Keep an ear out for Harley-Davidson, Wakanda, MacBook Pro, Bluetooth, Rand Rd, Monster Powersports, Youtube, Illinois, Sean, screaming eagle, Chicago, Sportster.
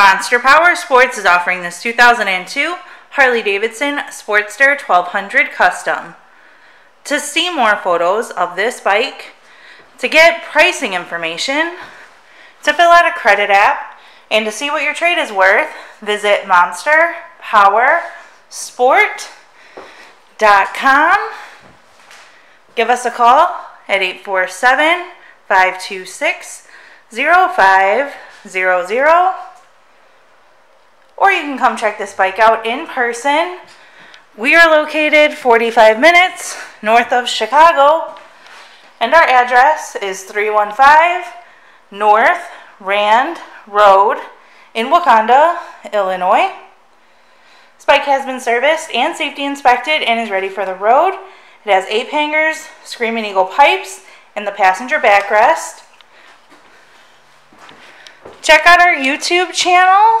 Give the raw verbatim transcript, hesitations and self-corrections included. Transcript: Monster Power Sports is offering this two thousand two Harley-Davidson Sportster twelve hundred Custom. To see more photos of this bike, to get pricing information, to fill out a credit app, and to see what your trade is worth, visit monster power sport dot com. Give us a call at eight four seven, five two six, zero five zero zero. Or you can come check this bike out in person. We are located forty-five minutes north of Chicago, and our address is three one five North Rand Road in Wakanda, Illinois. This bike has been serviced and safety inspected and is ready for the road. It has ape hangers, Screaming Eagle pipes, and the passenger backrest. Check out our YouTube channel.